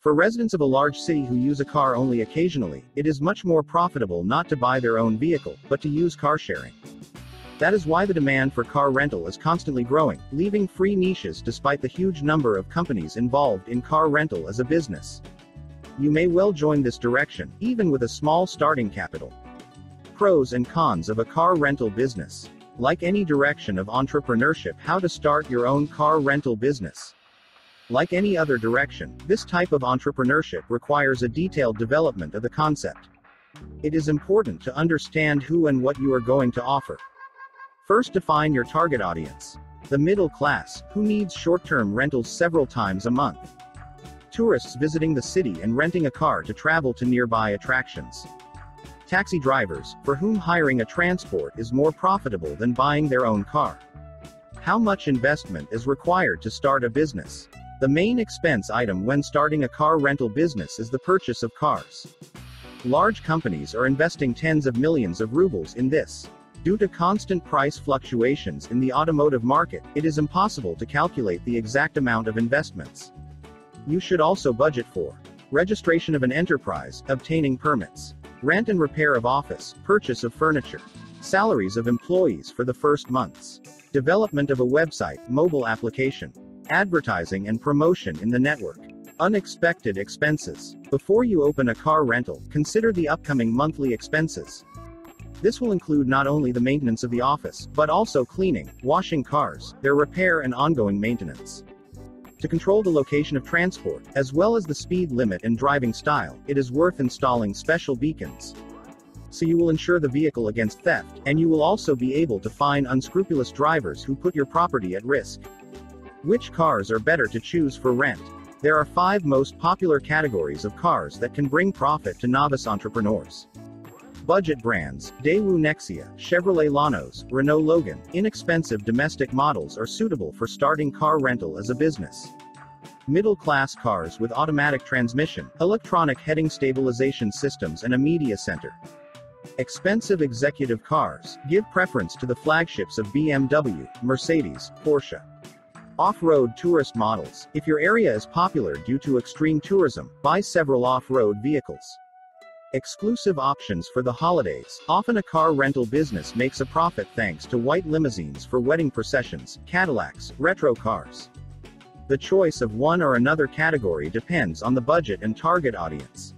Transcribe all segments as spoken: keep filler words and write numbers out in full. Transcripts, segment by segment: For residents of a large city who use a car only occasionally, it is much more profitable not to buy their own vehicle, but to use car sharing. That is why the demand for car rental is constantly growing, leaving free niches despite the huge number of companies involved in car rental as a business. You may well join this direction, even with a small starting capital. Pros and cons of a car rental business. Like any direction of entrepreneurship, how to start your own car rental business. Like any other direction, this type of entrepreneurship requires a detailed development of the concept. It is important to understand who and what you are going to offer. First, define your target audience. The middle class, who needs short-term rentals several times a month. Tourists visiting the city and renting a car to travel to nearby attractions. Taxi drivers, for whom hiring a transport is more profitable than buying their own car. How much investment is required to start a business? The main expense item when starting a car rental business is the purchase of cars. Large companies are investing tens of millions of rubles in this. Due to constant price fluctuations in the automotive market, it is impossible to calculate the exact amount of investments. You should also budget for registration of an enterprise, obtaining permits, rent and repair of office, purchase of furniture, salaries of employees for the first months, development of a website, mobile application, advertising and promotion in the network. Unexpected expenses. Before you open a car rental, consider the upcoming monthly expenses. This will include not only the maintenance of the office, but also cleaning, washing cars, their repair and ongoing maintenance. To control the location of transport, as well as the speed limit and driving style, it is worth installing special beacons. So you will ensure the vehicle against theft, and you will also be able to find unscrupulous drivers who put your property at risk. Which cars are better to choose for rent? There are five most popular categories of cars that can bring profit to novice entrepreneurs. Budget brands, Daewoo Nexia, Chevrolet Lanos, Renault Logan. Inexpensive domestic models are suitable for starting car rental as a business. Middle-class cars with automatic transmission, electronic heading stabilization systems and a media center. Expensive executive cars, give preference to the flagships of B M W, Mercedes, Porsche. Off-road tourist models. If your area is popular due to extreme tourism, buy several off-road vehicles. Exclusive options for the holidays. Often a car rental business makes a profit thanks to white limousines for wedding processions, Cadillacs, retro cars. The choice of one or another category depends on the budget and target audience.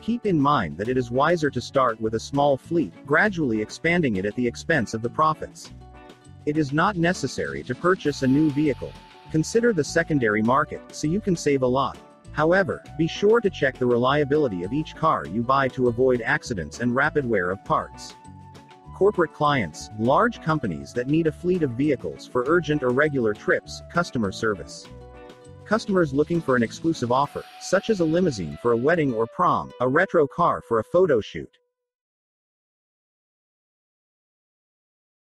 Keep in mind that it is wiser to start with a small fleet, gradually expanding it at the expense of the profits. It is not necessary to purchase a new vehicle. Consider the secondary market, so you can save a lot. However, be sure to check the reliability of each car you buy to avoid accidents and rapid wear of parts. Corporate clients, large companies that need a fleet of vehicles for urgent or regular trips, customer service. Customers looking for an exclusive offer, such as a limousine for a wedding or prom, a retro car for a photo shoot.